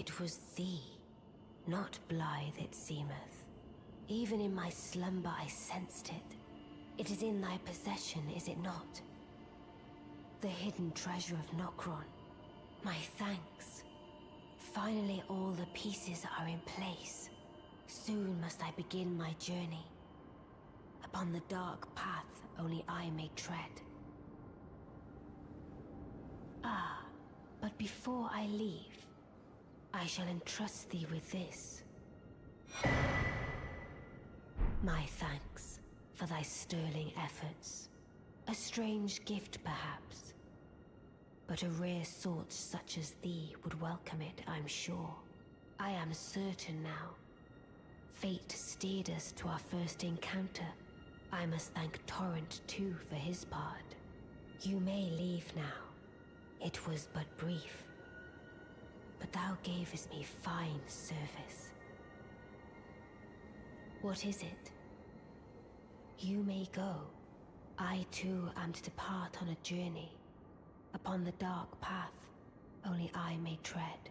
It was thee, not Blythe it seemeth. Even in my slumber I sensed it. It is in thy possession, is it not? The hidden treasure of Nokron. My thanks. Finally all the pieces are in place. Soon must I begin my journey. Upon the dark path only I may tread. Ah, but before I leave, I shall entrust thee with this. My thanks for thy sterling efforts. A strange gift, perhaps. But a rare sort such as thee would welcome it, I'm sure. I am certain now. Fate steered us to our first encounter. I must thank Torrent too for his part. You may leave now. It was but brief. But thou gavest me fine service. What is it? You may go. I too am to depart on a journey. Upon the dark path, only I may tread.